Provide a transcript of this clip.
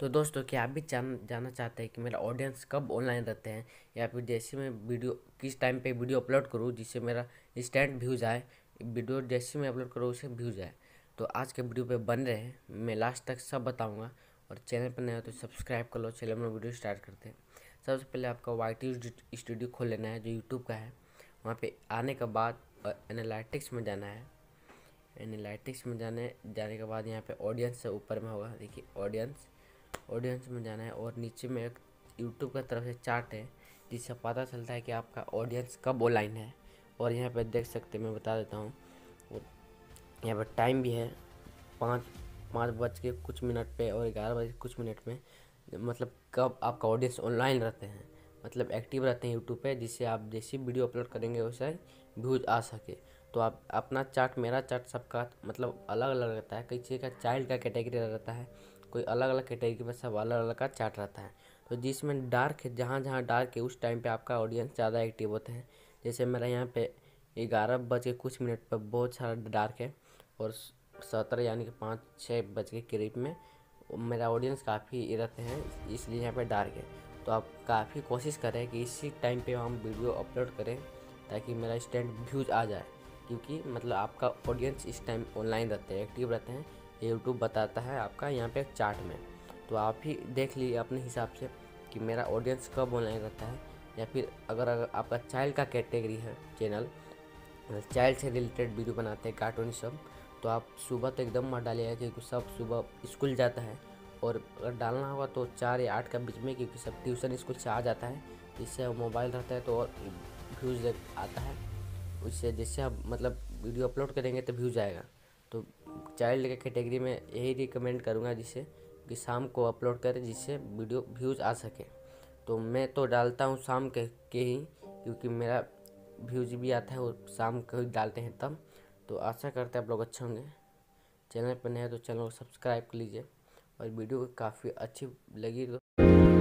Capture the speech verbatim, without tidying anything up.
तो दोस्तों क्या आप भी जान जानना चाहते हैं कि मेरा ऑडियंस कब ऑनलाइन रहते हैं या फिर जैसे मैं वीडियो किस टाइम पे वीडियो अपलोड करूँ जिससे मेरा इंस्टेंट व्यूज़ आए, वीडियो जैसे मैं अपलोड करूँ उससे व्यूज़ आए, तो आज के वीडियो पे बन रहे हैं, मैं लास्ट तक सब बताऊँगा। और चैनल पर नया हो तो सब्सक्राइब कर लो। चलिए अपना वीडियो स्टार्ट करते हैं। सबसे पहले आपका वाई टी स्टूडियो खोल लेना है जो यूट्यूब का है। वहाँ पर आने के बाद एनालिटिक्स में जाना है। एनालिटिक्स में जाने जाने के बाद यहाँ पे ऑडियंस से ऊपर में होगा, देखिए ऑडियंस, ऑडियंस में जाना है। और नीचे में एक यूट्यूब की तरफ से चार्ट है जिससे पता चलता है कि आपका ऑडियंस कब ऑनलाइन है। और यहाँ पे देख सकते हैं, मैं बता देता हूँ, यहाँ पर टाइम भी है पाँच पाँच बज के कुछ मिनट पे और ग्यारह बज के कुछ मिनट में, मतलब कब आपका ऑडियंस ऑनलाइन रहते हैं, मतलब एक्टिव रहते हैं यूट्यूब पे, जिससे आप जैसी वीडियो अपलोड करेंगे वैसे व्यूज आ सके। तो आप अपना चार्ट, मेरा चार्ट सबका मतलब अलग अलग रहता है। किसी का चाइल्ड का कैटेगरी रहता है, कोई अलग अलग कैटेगरी में सब अलग अलग का चार्ट रहता है। तो जिसमें डार्क है, जहाँ जहाँ डार्क है उस टाइम पे आपका ऑडियंस ज़्यादा एक्टिव होते हैं। जैसे मेरा यहाँ पे ग्यारह बज के कुछ मिनट पर बहुत सारा डार्क है और सत्रह यानी कि पाँच छः बज के करीब में मेरा ऑडियंस काफ़ी रहते हैं, इसलिए यहाँ पर डार्क है। तो आप काफ़ी कोशिश करें कि इसी टाइम पर हम वीडियो अपलोड करें ताकि मेरा इंस्टेंट व्यूज़ आ जाए, क्योंकि मतलब आपका ऑडियंस इस टाइम ऑनलाइन रहते हैं, एक्टिव रहते हैं, यूट्यूब बताता है आपका यहाँ पे चार्ट में। तो आप ही देख लीजिए अपने हिसाब से कि मेरा ऑडियंस कब ऑनलाइन रहता है। या फिर अगर अगर आपका चाइल्ड का कैटेगरी है, चैनल चाइल्ड से रिलेटेड वीडियो बनाते हैं, कार्टून सब, तो आप सुबह तो एकदम मत डालिएगा क्योंकि सब सुबह स्कूल जाता है। और अगर डालना होगा तो चार या आठ के बीच में, क्योंकि सब ट्यूशन स्कूल से आ जाता है, जिससे मोबाइल रहता है तो और व्यूज़ आता है, उससे जैसे आप मतलब वीडियो अपलोड करेंगे तो व्यूज़ आएगा। तो चाइल्ड के कैटेगरी में यही रिकमेंड करूँगा जिससे कि शाम को अपलोड करें, जिससे वीडियो व्यूज़ आ सके। तो मैं तो डालता हूँ शाम के, के ही, क्योंकि मेरा व्यूज़ भी आता है और शाम को ही डालते हैं तब। तो आशा करते हैं आप लोग अच्छे होंगे। चैनल पर नए हैं तो चैनल को सब्सक्राइब कर लीजिए और वीडियो काफ़ी अच्छी लगी तो